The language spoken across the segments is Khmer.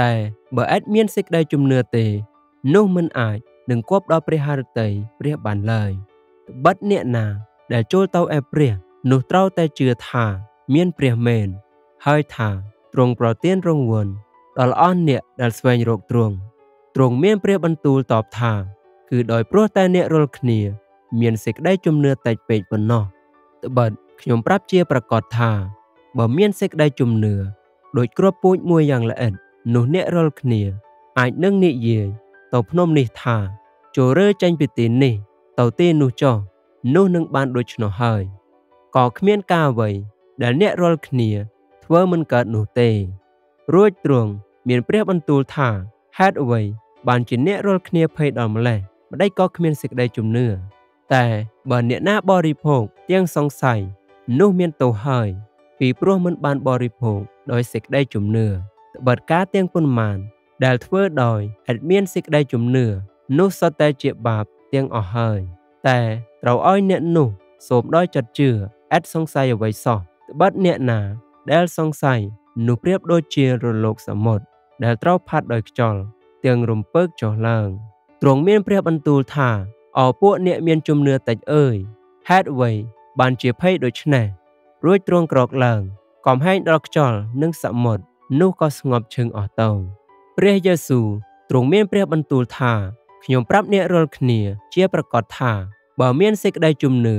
តែបើអេតមានសេចក្តីជំនឿទេនោះមិនអាចនឹងគប់ដល់ព្រះハរតីព្រះបានឡើយត្បិតអ្នកណាដែលចូលទៅឯព្រះនោះត្រូវតែជឿថាមានព្រះមែនហើយថាទ្រង់ប្រទានរង្វាន់ដល់អស់អ្នកដែលស្វែងរកទ្រង់ទ្រង់មានព្រះបន្ទូលតបថាគឺដោយព្រោះតែអ្នករាល់គ្នាមានសេចក្តីជំនឿតិចពេកប៉ុណ្ណោះត្បិតខ្ញុំប្រាប់ជាប្រកាសថាបើមានសេចក្តីជំនឿដោយគ្រាប់ពូជមួយយ៉ាងល្អិតនោះអ្នករាល់គ្នាអាចនឹងនិយាយទៅភ្នំនេះថាចូលរើចេញពីទីនេះទៅទីនោះចុះនោះនឹងបានដូច្នោះហើយក៏គ្មានការអ្វីដែលអ្នករាល់គ្នាធ្វើមិនកើតនោះទេរួចទ្រង់មានព្រះបន្ទូលថាហេតុអ្វីបានជាអ្នករាល់គ្នាភ័យដល់ម្លេះម្ដេចក៏គ្មានសេចក្តីជំនឿតែបើអ្នកណាបរិភោគទាំងសង្ស័យនោះមានទោសហើយពីព្រោះមិនបានបរិភោគដោយសេចក្តីជំនឿត្បិតការទាំងប៉ុន្មានដែលធ្វើដោយអត់មានសេចក្តីជំនឿនោះសុទ្ធតែជាបាបទាំងអស់ហើយតែត្រូវឲ្យអ្នកនោះសូមដោយចិត្តជឿអត់សង្ស័យអ្វីសោះត្បិតអ្នកណាដែលសង្ស័យនោះប្រៀបដូចជារលកសមុទ្រដែលត្រូវផាត់ដោយខ្យល់ទាំងរំពើកចុះឡើងទ្រង់មានព្រះបន្ទូលថាអោពួកអ្នកមានជំនឿតិចអើយហេតុអ្វីបានជាភ័យដូច្នេះរួចទ្រង់ក្រោកឡើងកំហែងដល់ខ្យល់និងសមុទ្រនោះក៏ស្ងប់ឈឹងអស់ទៅព្រះយេស៊ូវទ្រង់មានព្រះបន្ទូលថាខ្ញុំប្រាប់អ្នករាល់គ្នាជាប្រកាសថាបើមានសេចក្តីជំនឿ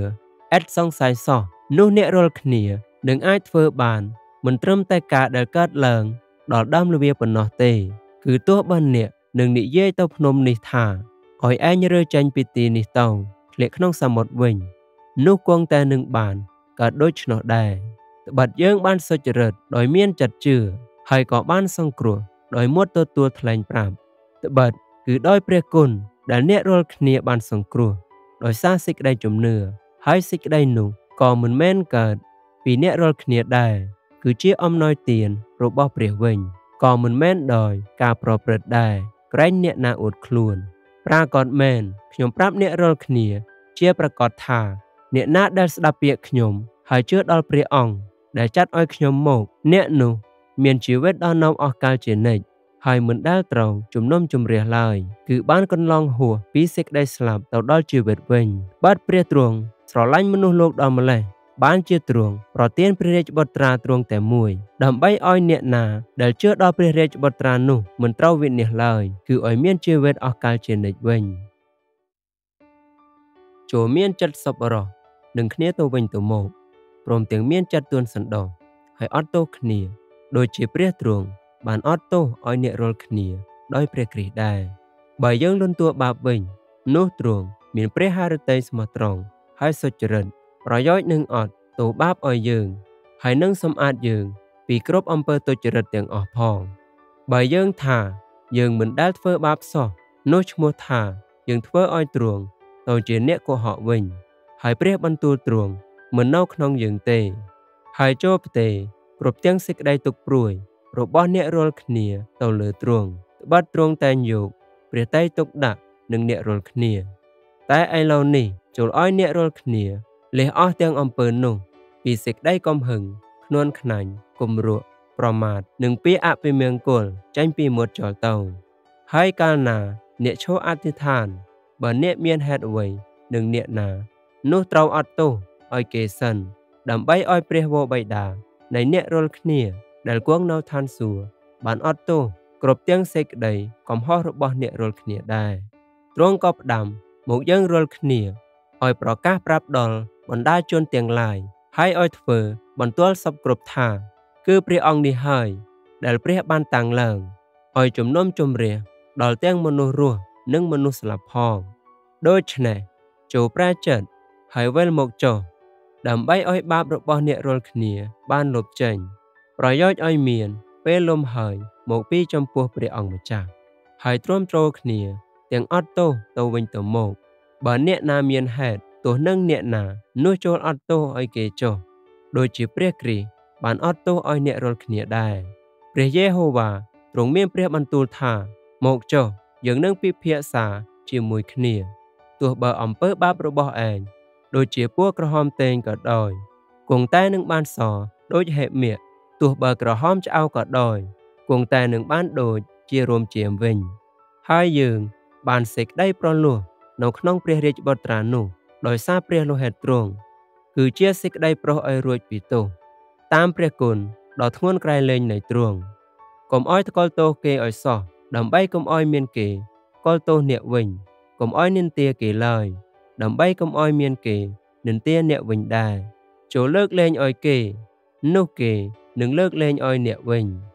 អត់សង្ស័យសោះនោះអ្នករាល់គ្នានឹងអាចធ្វើបានមិនត្រឹមតែការដែលកើតឡើងដល់ដើមល្វាប៉ុណ្ណោះទេគឺទោះបើអ្នកនឹងនិយាយទៅភ្នំនេះថាឲ្យឯងរើចេញពីទីនេះទៅធ្លាក់ក្នុងសមុទ្រវិញនោះគង់តែនឹងបានក៏ដូច្នោះដែរត្បិតយើងបានសុចរិតដោយមានចិត្តជឿហើយក៏បានសង្គ្រោះដោយមុតទទួលថ្លែងប្រាប់ត្បិតគឺដោយព្រះគុណដែលអ្នករាល់គ្នាបានសង្គ្រោះដោយសារសេចក្តីជំនឿហើយសេចក្តីនោះក៏មិនមែនកើតពីអ្នករាល់គ្នាដែរគឺជាអំណោយទានរបស់ព្រះវិញក៏មិនមែនដោយការប្រព្រឹត្តដែរក្រែងអ្នកណាអួតខ្លួនប្រាកដមែនខ្ញុំប្រាប់អ្នករាល់គ្នាជាប្រកាសថាអ្នកណាដែលស្ដាប់ពាក្យខ្ញុំហើយជឿដល់ព្រះអង្គដែលចាត់ឲ្យខ្ញុំមកអ្នកនោះមានជីវិតដល់នៅអស់កលជានិច្ចហើយមិនដែលត្រូវជំនុំជម្រះឡើយគឺបានកន្លងហួសពីសេចក្តីស្លាប់ទៅដល់ជីវិតវិញបាទព្រះទ្រង់ស្រឡាញ់មនុស្សលោកដល់ម្លេះបានជាទ្រង់ប្រទានព្រះរាជបុត្រាទ្រង់តែមួយដើម្បីឲ្យអ្នកណាដែលជឿដល់ព្រះរាជបុត្រានោះមិនត្រូវវិនាសឡើយគឺឲ្យមានជីវិតអស់កលជានិច្ចវិញចូលមានចិត្តសប្បុរសនឹងគ្នាទៅវិញទៅមកព្រមទាំងមានចិត្តទន់សន្តោសហើយអត់ទោសគ្នាដូចជាព្រះទ្រង់បានអត់ទោសឲ្យអ្នករាល់គ្នាដោយព្រះគ្រីស្ទដែរបើយើងលន់តួបាបវិញនោះទ្រង់មានព្រះハរតីស្មោះត្រង់ហើយសុចរិតប្រយោជន៍នឹងអត់ទោសបាបឲ្យយើងហើយនឹងសម្អាតយើងពីគ្រប់អំពើទុច្ចរិតទាំងអស់ផងបើយើងថាយើងមិនដែលធ្វើបាបសោះនោះឈ្មោះថាយើងធ្វើឲ្យទ្រង់ទៅជាអ្នកកុហកវិញហើយព្រះបន្ទូលទ្រង់មិននៅក្នុងយើងទេហើយចូលផ្ទេរគ្រប់ទាំងសេចក្តីទុក្ខព្រួយរបស់អ្នករាល់គ្នាទៅលើទ្រង់ត្បិតទ្រង់តែងយកព្រះតីទុកដាក់នឹងអ្នករាល់គ្នាតែឥឡូវនេះចូលឲ្យអ្នករាល់គ្នាលះអស់ទាំងអំពើនោះពីសេចក្តីកំហឹងខ្នួនខ្នាញ់គំរក់ប្រមាថនិងពាក្យអពមង្គលចេញពីមាត់ចោលទៅហើយកាលណាអ្នកឈរអធិដ្ឋានបើអ្នកមានហេតុអ្វីនឹងអ្នកណានោះត្រូវអត់ទោសឲ្យគេសិនដើម្បីឲ្យព្រះវរបិតានៃអ្នករាល់គ្នាដែលគង់នៅឋានសួគ៌បានអត់ទោសគ្រប់ទាំងសេចក្តីកំហុសរបស់អ្នករាល់គ្នាដែរទ្រង់ក៏ផ្ដាំមកយើងរាល់គ្នាឲ្យប្រកាសប្រាប់ដល់បណ្ដាជនទាំងឡាយហើយឲ្យធ្វើបន្ទាល់សពគ្រប់ថាគឺព្រះអង្គនេះហើយដែលព្រះបានតាំងឡើងឲ្យជំនុំជម្រះដល់ទាំងមនុស្សរស់និងមនុស្សស្លាប់ផងដូច្នេះចូលប្រែចិត្តហើយវិលមកចុះដើម្បីឲ្យបាបរបស់អ្នករាល់គ្នាបានលុបចេញប្រយោជន៍ឲ្យមានពេលលំហើយមកពីចំពោះព្រះអង្គម្ចាស់ហើយទ្រាំទ្រគ្នាទាំងអត់ទោសទៅវិញទៅមកបើអ្នកណាមានហេតុទោសនឹងអ្នកណានោះចូលអត់ទោសឲ្យគេចុះដូចជាព្រះគ្រីស្ទបានអត់ទោសឲ្យអ្នករាល់គ្នាដែរព្រះយេហូវ៉ាទ្រង់មានព្រះបន្ទូលថាមកចុះយើងនឹងពិភាក្សាជាមួយគ្នាទោះបើអំពើបាបរបស់ឯងដូចជាពណ៌ក្រហមតេងក៏ដោយគង់តែនឹងបានសដូចហេមៀទោះបើក្រហមឆ្អៅក៏ដោយ Cuồng tè nướng bán đồ chia rôm chiếm vinh. Hai dương bàn xích đầy bron lùa nấu nông prê rich bọt trà nụ đòi xa prê lô hẹt trông. Cứ chia xích đầy pro ơi ruột bị tổ. Tam prê cùn đỏ thuôn crai lên nảy trông. Còm oi thô tô kê oi sọ đầm bay còm oi miên kê còm tô niệm vinh. Còm oi nên tia kê lời đầm bay còm oi miên kê nên tia niệm vinh đài. Chỗ lước lên oi kê nụ kê nướng lước lên oi niệm vinh.